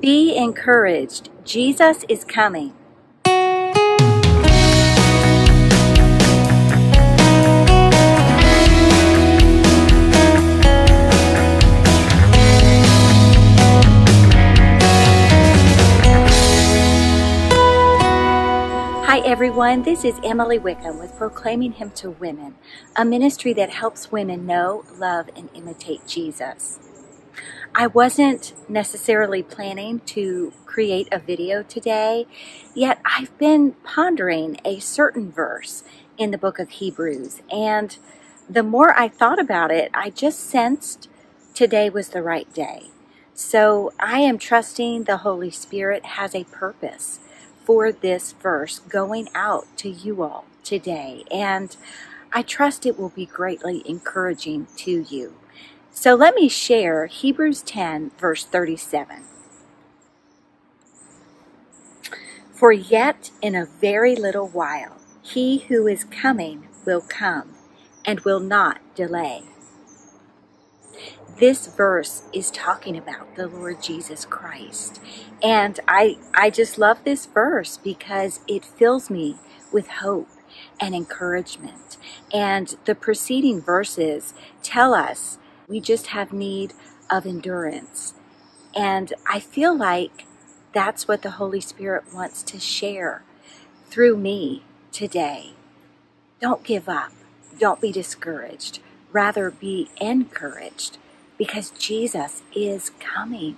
Be encouraged. Jesus is coming. Hi everyone, this is Emily Wickham with Proclaiming Him to Women, a ministry that helps women know, love, and imitate Jesus. I wasn't necessarily planning to create a video today, yet I've been pondering a certain verse in the book of Hebrews, and the more I thought about it, I just sensed today was the right day. So I am trusting the Holy Spirit has a purpose for this verse going out to you all today, and I trust it will be greatly encouraging to you. So let me share Hebrews 10 verse 37. For yet in a very little while he who is coming will come and will not delay. This verse is talking about the Lord Jesus Christ. And I just love this verse because it fills me with hope and encouragement. And the preceding verses tell us we just have need of endurance. And I feel like that's what the Holy Spirit wants to share through me today. Don't give up. Don't be discouraged. Rather be encouraged, because Jesus is coming.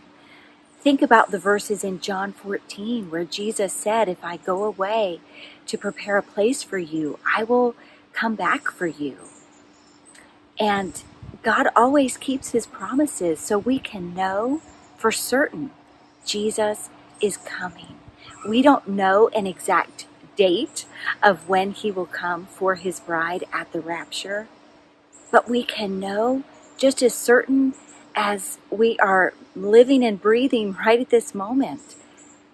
Think about the verses in John 14 where Jesus said, if I go away to prepare a place for you, I will come back for you. And God always keeps his promises, so we can know for certain Jesus is coming. We don't know an exact date of when he will come for his bride at the rapture, but we can know just as certain as we are living and breathing right at this moment,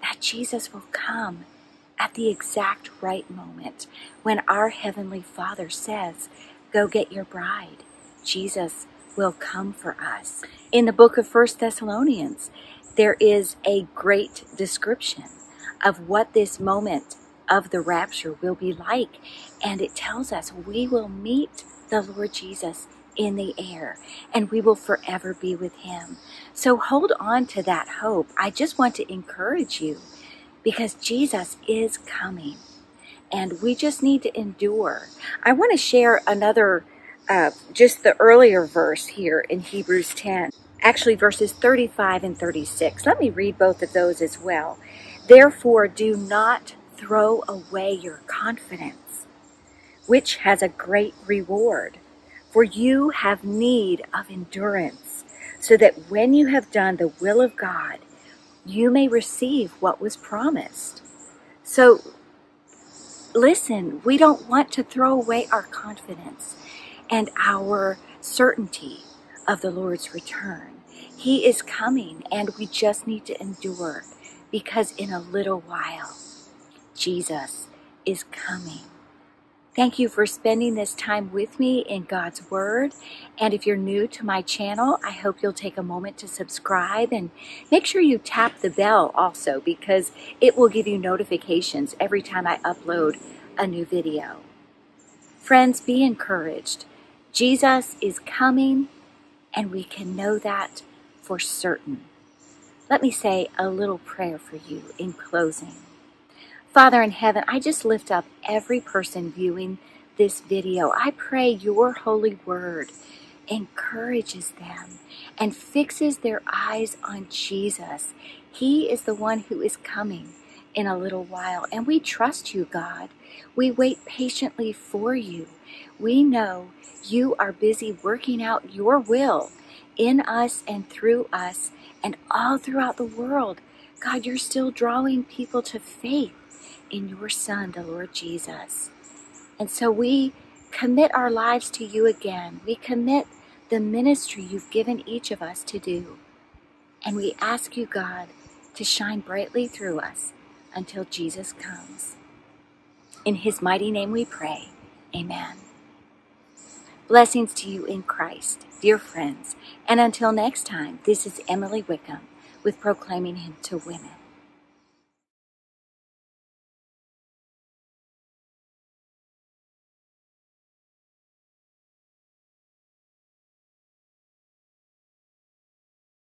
that Jesus will come at the exact right moment when our Heavenly Father says, go get your bride. Jesus will come for us. In the book of 1 Thessalonians, there is a great description of what this moment of the rapture will be like. And it tells us we will meet the Lord Jesus in the air, and we will forever be with him. So hold on to that hope. I just want to encourage you, because Jesus is coming and we just need to endure. I want to share another, just the earlier verse here in Hebrews 10, actually verses 35 and 36. Let me read both of those as well. Therefore, do not throw away your confidence, which has a great reward. For you have need of endurance, so that when you have done the will of God, you may receive what was promised. So, listen, we don't want to throw away our confidence and our certainty of the Lord's return. He is coming, and we just need to endure, because in a little while, Jesus is coming. Thank you for spending this time with me in God's Word. And if you're new to my channel, I hope you'll take a moment to subscribe, and make sure you tap the bell also, because it will give you notifications every time I upload a new video. Friends, be encouraged. Jesus is coming, and we can know that for certain. Let me say a little prayer for you in closing. Father in heaven, I just lift up every person viewing this video. I pray your holy word encourages them and fixes their eyes on Jesus. He is the one who is coming in a little while, and we trust you, God. We wait patiently for you. We know you are busy working out your will in us and through us and all throughout the world. God, you're still drawing people to faith in your Son, the Lord Jesus. And so we commit our lives to you again. We commit the ministry you've given each of us to do. And we ask you, God, to shine brightly through us until Jesus comes. In his mighty name we pray. Amen. Blessings to you in Christ, dear friends. And until next time, this is Emily Wickham with proclaiming Him to women.